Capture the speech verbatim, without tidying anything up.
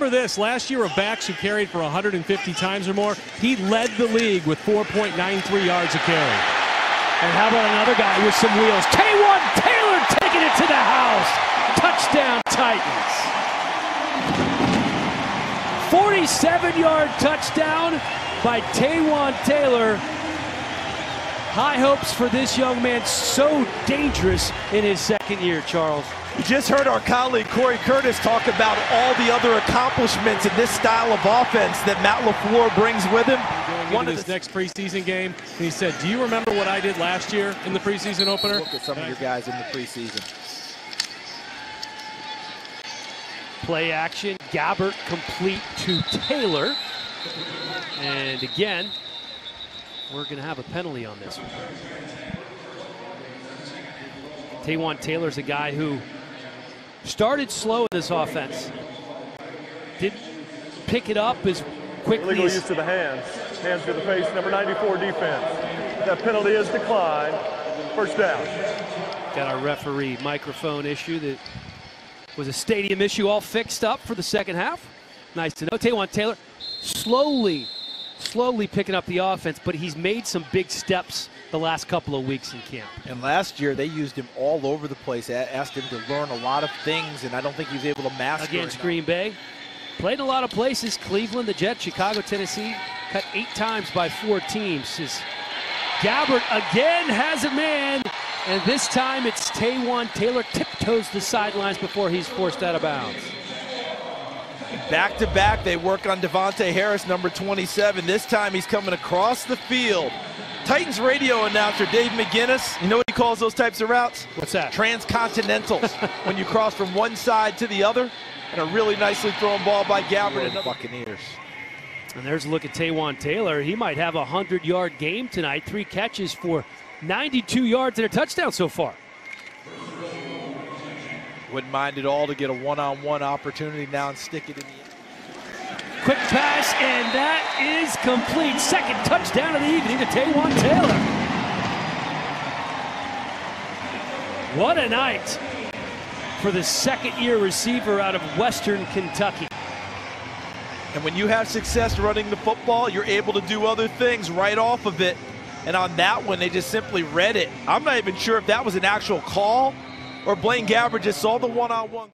Remember this, last year of backs who carried for one hundred fifty times or more, he led the league with four point nine three yards a carry. And how about another guy with some wheels? Taywan Taylor taking it to the house. Touchdown, Titans. forty-seven yard touchdown by Taywan Taylor. High hopes for this young man, so dangerous in his second year, Charles. You just heard our colleague Corey Curtis talk about all the other accomplishments in this style of offense that Matt LaFleur brings with him. Going One into this next preseason game, and he said, do you remember what I did last year in the preseason opener? Look at some of your guys in the preseason. Play action, Gabbert complete to Taylor. And again, we're going to have a penalty on this one. Taywan Taylor's a guy who started slow in this offense. Didn't pick it up as quickly. Illegal use of the hands. Hands to the face, number ninety-four defense. That penalty is declined. First down. Got our referee microphone issue that was a stadium issue all fixed up for the second half. Nice to know. Taywan Taylor slowly, slowly picking up the offense, but he's made some big steps the last couple of weeks in camp. And last year, they used him all over the place, asked him to learn a lot of things, and I don't think he was able to master it. Against Green Bay, played a lot of places, Cleveland, the Jets, Chicago, Tennessee, cut eight times by four teams. As Gabbert again has a man, and this time it's Taywan Taylor tiptoes the sidelines before he's forced out of bounds. Back to back, they work on Devontae Harris, number twenty-seven. This time he's coming across the field. Titans radio announcer Dave McGinnis, you know what he calls those types of routes? What's that? Transcontinentals. When you cross from one side to the other, and a really nicely thrown ball by Gabbert and the Buccaneers. And there's a look at Taywan Taylor. He might have a hundred yard game tonight. Three catches for ninety-two yards and a touchdown so far. Wouldn't mind at all to get a one-on-one opportunity now and stick it in the end. Quick pass, and that is complete. Second touchdown of the evening to Taywan Taylor. What a night for the second-year receiver out of Western Kentucky. And when you have success running the football, you're able to do other things right off of it. And on that one, they just simply read it. I'm not even sure if that was an actual call, or Blaine Gabbert just saw the one-on-one.